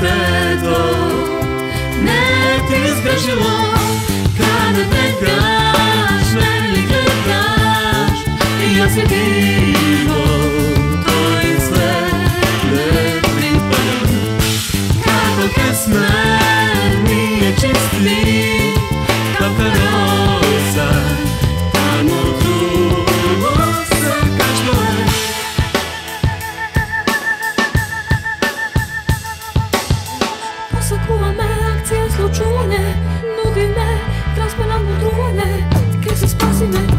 to ne ti zgrešilo kada te graš, meni gledaš i ja se divo to i sve ne pripadam kako kesme nije čisti kako rosa tamo dulo se kačkole. Posakula me akcija zločune nudi me, transparentno drune, kaj se spasi me.